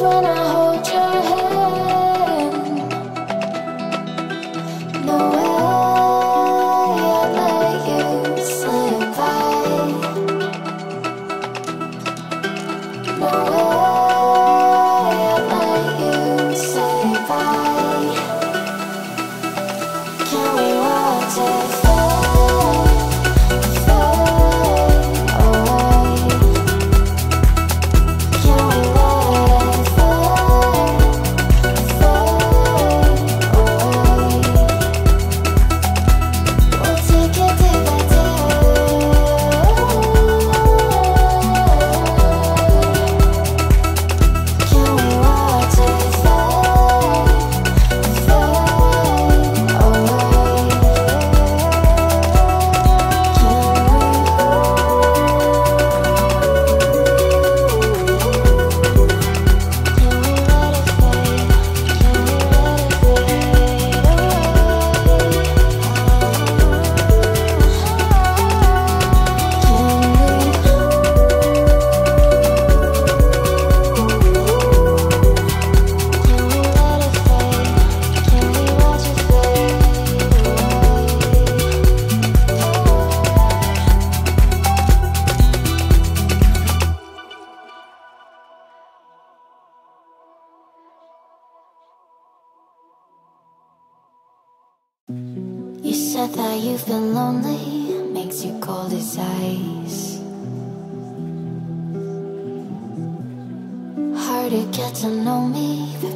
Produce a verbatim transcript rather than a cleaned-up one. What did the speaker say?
when I hold your hand. No way I'd let you slip by. No way I'd let you slip by. Can we watch it fall? You said that you've been lonely, makes you cold as ice. Hard to get to know me.